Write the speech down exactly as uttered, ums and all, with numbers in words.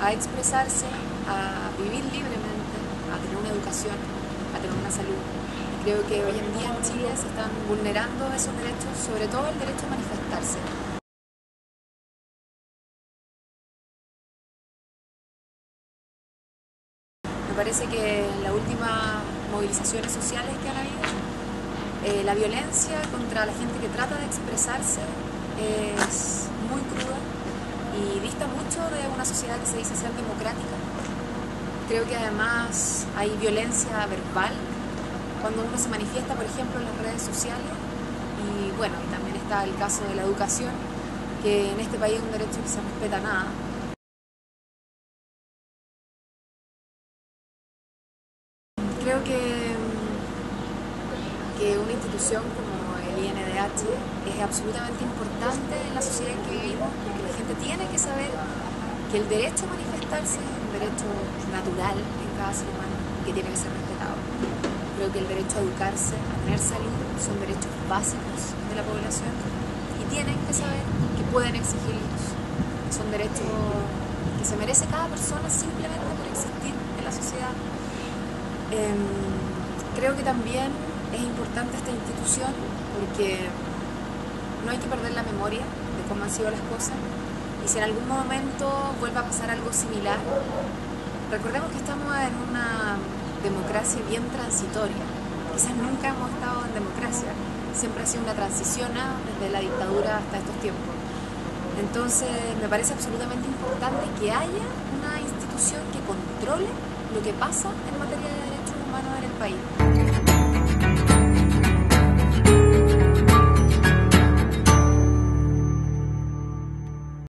a expresarse, a vivir libremente, a tener una educación, a tener una salud. Creo que hoy en día en Chile se están vulnerando esos derechos, sobre todo el derecho a manifestarse. Me parece que en las últimas movilizaciones sociales que han habido, eh, la violencia contra la gente que trata de expresarse es muy cruda y dista mucho de una sociedad que se dice ser democrática. Creo que además hay violencia verbal cuando uno se manifiesta, por ejemplo, en las redes sociales. Y bueno, y también está el caso de la educación, que en este país es un derecho que se respeta nada. Creo que, que una institución como el I N D H es absolutamente importante en la sociedad en que vivimos, porque la gente tiene que saber que el derecho a manifestarse es un derecho natural en cada ser humano que tiene que ser respetado. Creo que el derecho a educarse, a tener salud, son derechos básicos de la población y tienen que saber que pueden exigirlos. Son derechos que se merece cada persona simplemente por existir en la sociedad. Eh, creo que también es importante esta institución porque no hay que perder la memoria de cómo han sido las cosas, y si en algún momento vuelve a pasar algo similar, recordemos que estamos en una democracia bien transitoria. Quizás nunca hemos estado en democracia, siempre ha sido una transición desde la dictadura hasta estos tiempos. Entonces me parece absolutamente importante que haya una institución que controle lo que pasa en materia de derechos humanos en el país.